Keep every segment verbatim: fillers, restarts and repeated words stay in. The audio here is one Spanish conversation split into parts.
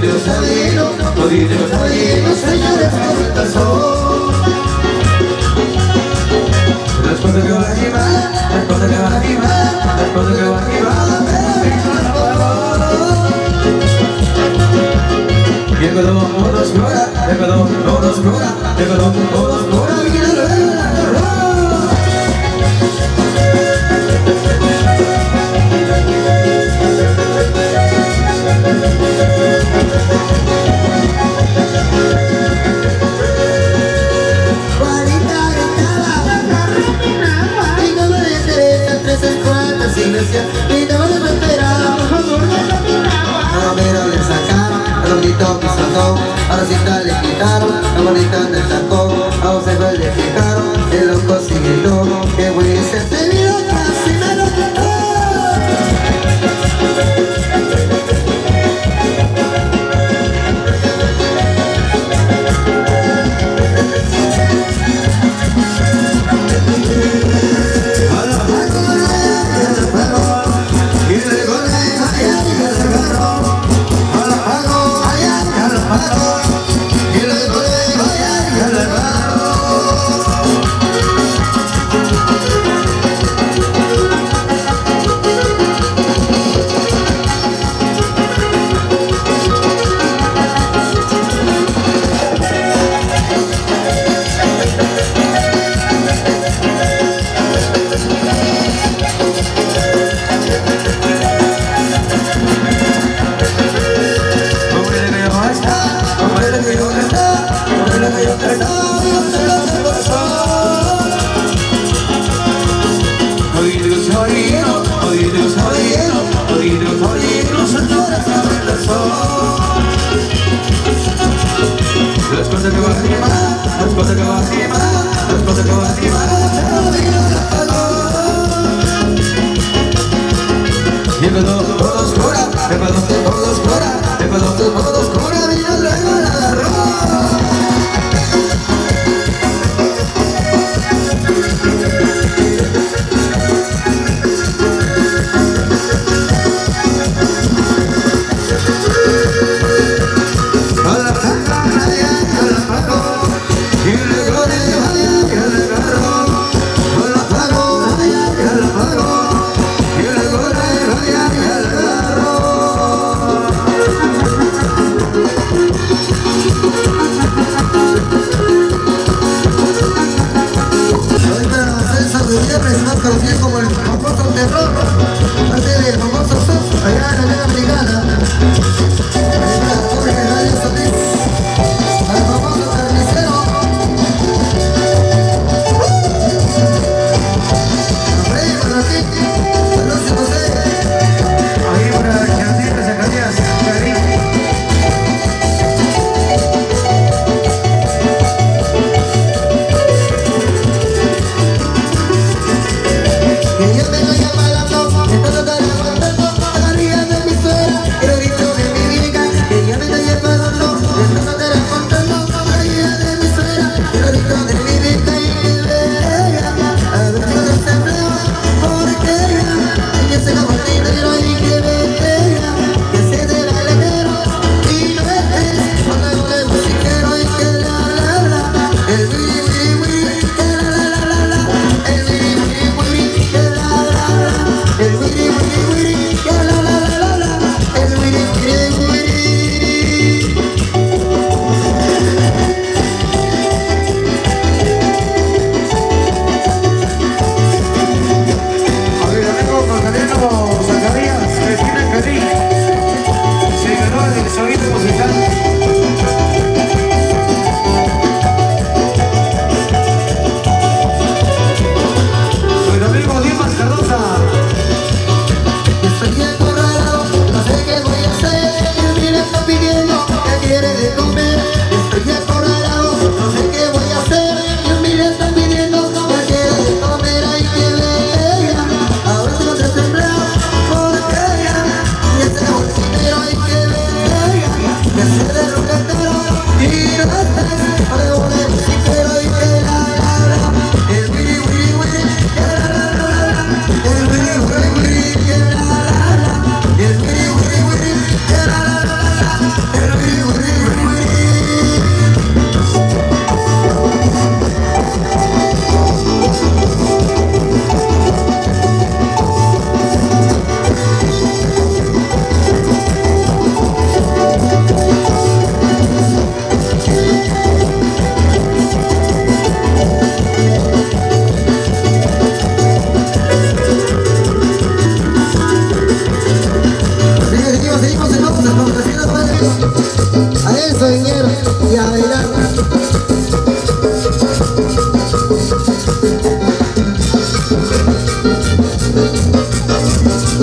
Dios adivino, oh Dios adivino, señores, corta el sol. Las cosas que van a llevar, las cosas que van a llevar, las cosas que van a llevar. Y el codón no nos cura, el codón no nos cura, el codón no nos cura. Y no me esperaba, a los meros le sacaron, a los gritos me soltó, a los cintas le quitaron, a los bolitas le sacó, a los ojos le fijaron, el loco se gritó, que Willy se te vio casi me lo quitó. Las cosas que vas a llevar, las cosas que vas a llevar, las cosas que vas a llevar, te lo digo, la palabra. Todo oscura, te lo digo, todo oscura, te lo digo, todo oscura, vino luego la agarró.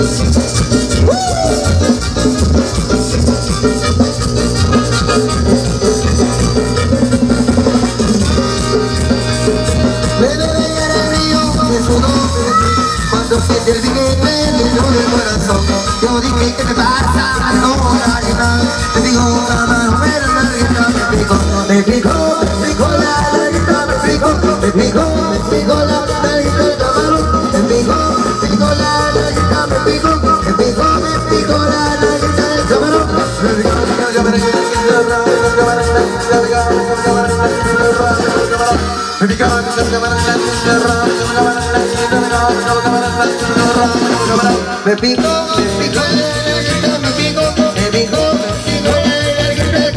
Me picó, me picó la larguita, me picó, me picó, me picó la larguita de camarón. Me picó, me picó la larguita, me picó, me picó, me picó la larguita de camarón. Me picó, me picó la larguita de camarón. Me picó, me picó la larguita de camarón. Me picó, me picó la larguita de camarón. Me picó, me picó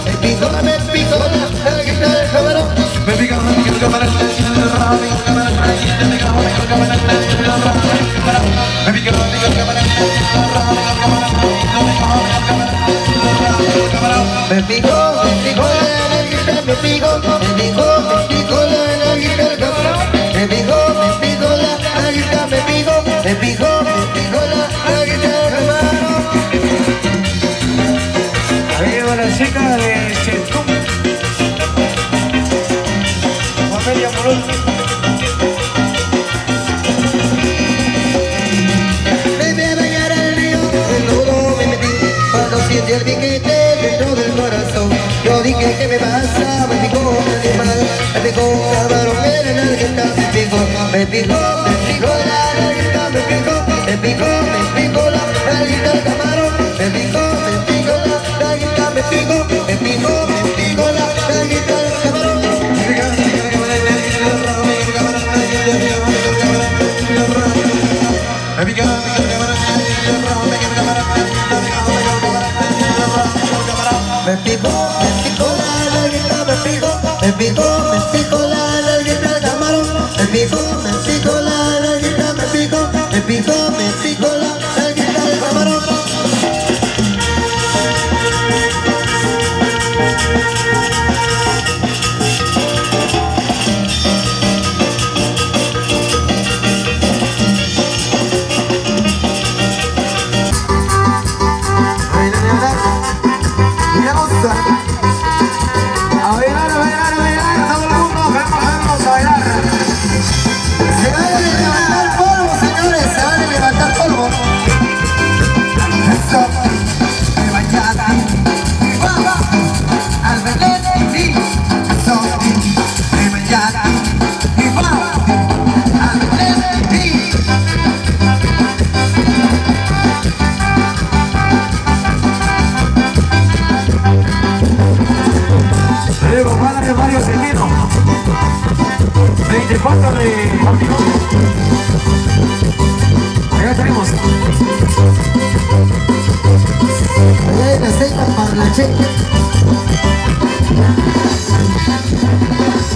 la larguita, me picó, me picó, me picó la larguita de camarón. Me picó, me picó la águila, me picó, me picó, me picó la águila, hermano. Arriba la chica de Chilcum. Familia Morón. Vete a bañar al río, el nudo me metí, cuando siente el piquete dentro del corazón. Yo dije que me pasa, me picó el animal, me picó la baromera en el que está. Me picó, me picó, me picó la larguita, me picó, me picó, me picó la larguita de camarón. Me picó, me picó la larguita, me picó, me picó, me picó la larguita de camarón. Me picó, me picó, me picó la larguita, me picó, me picó, me picó la larguita de camarón. Me picó, me picó la larguita, me picó, me picó, me picó la larguita de camarón.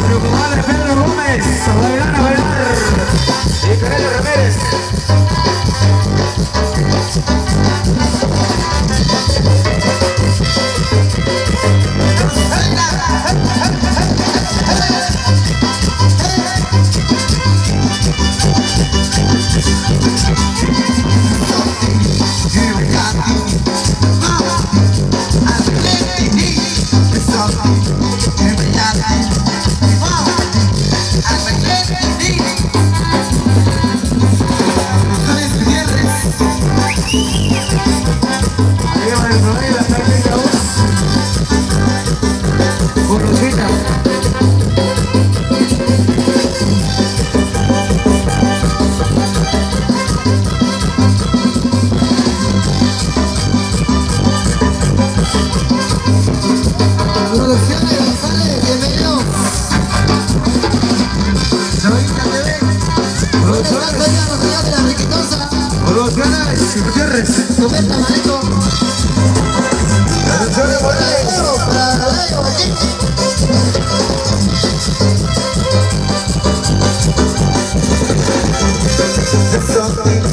Pero compadre Pedro Gómez, a bailar, a bailar. Y Pedro Gómez. That's